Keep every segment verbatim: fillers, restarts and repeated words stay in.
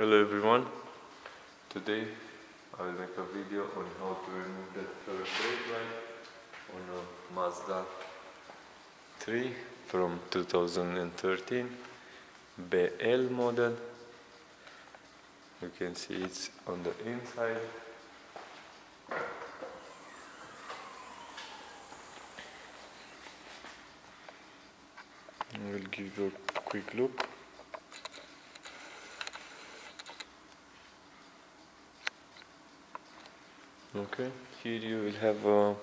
Hello everyone, today I will make a video on how to remove that color brake line on a Mazda three from two thousand thirteen B L model. You can see it's on the inside. I will give you a quick look. Okay, here you will have a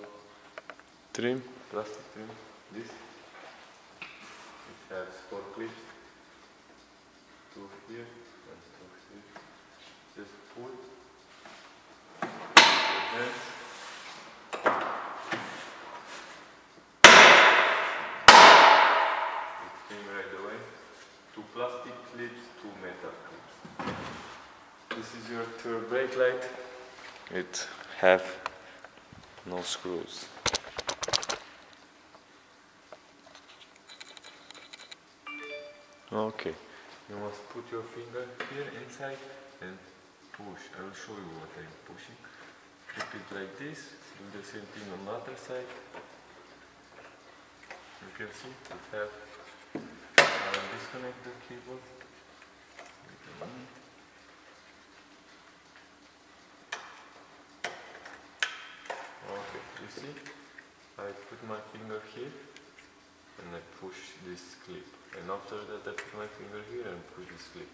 trim, plastic trim, this, it has four clips, two here and two here, just pull your hands, it came right away, two plastic clips, two metal clips. This is your rear brake light. It have no screws. Okay, you must put your finger here inside and push. I will show you what I'm pushing. Keep it like this, do the same thing on the other side. You can see it have. I will disconnect the cable. You see, I put my finger here and I push this clip, and after that I put my finger here and push this clip,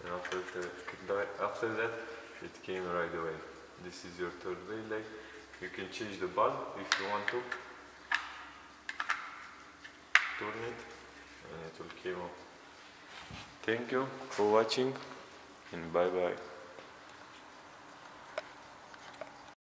and after that, after that it came right away. This is your third brake light. You can change the bulb if you want to, turn it and it will come up. Thank you for watching and bye bye.